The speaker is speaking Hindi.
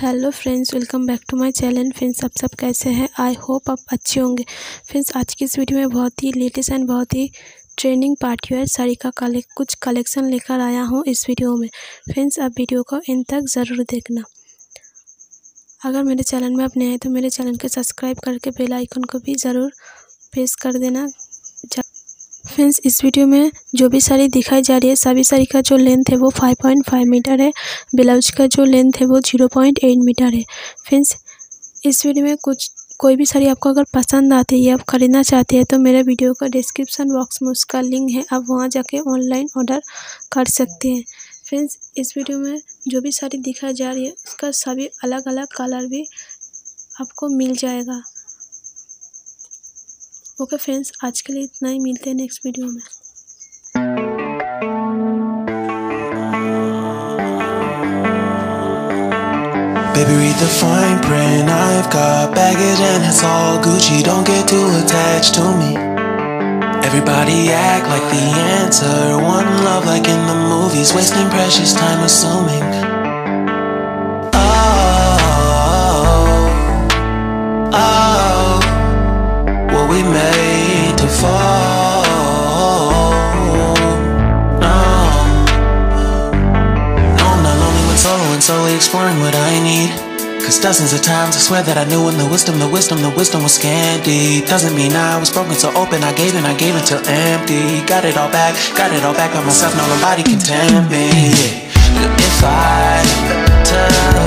Hello friends, welcome back to my channel. Friends, आप सब कैसे हैं? आई होप आप अच्छे होंगे। फ्रेंड्स, आज की इस वीडियो में बहुत ही लेटेस्ट एंड बहुत ही ट्रेंडिंग पार्टी वेयर साड़ी का कुछ कलेक्शन लेकर आया हूं इस वीडियो में। फ्रेंड्स, आप वीडियो को एंड तक ज़रूर देखना। अगर मेरे चैनल में आप नए हैं तो मेरे चैनल को सब्सक्राइब करके बेल आइकन को भी ज़रूर प्रेस कर देना। फ्रेंड्स, इस वीडियो में जो भी साड़ी दिखाई जा रही है, सभी साड़ी का जो लेंथ है वो 5.5 मीटर है। ब्लाउज का जो लेंथ है वो 0.8 मीटर है। फ्रेंड्स, इस वीडियो में कोई भी साड़ी आपको अगर पसंद आती है या आप ख़रीदना चाहते हैं तो मेरे वीडियो का डिस्क्रिप्शन बॉक्स में उसका लिंक है, आप वहां जाके ऑनलाइन ऑर्डर कर सकते हैं। फ्रेंड्स, इस वीडियो में जो भी साड़ी दिखाई जा रही है उसका सभी अलग अलग कलर भी आपको मिल जाएगा। ओके फ्रेंड्स, आज के लिए इतना ही। मिलते हैं नेक्स्ट वीडियो में। Baby, read the fine print. I've got baggage and it's all Gucci. Don't get too attached to me. Everybody act like the answer. One love like in the movies. Wasting precious time assuming. What we made to fall. No, not lonely when solo and solely exploring what I need. Cause dozens of times I swear that I knew when the wisdom was scanty. Doesn't mean I was broken, so open I gave until empty. Got it all back by myself, no, nobody can tempt me. If I turn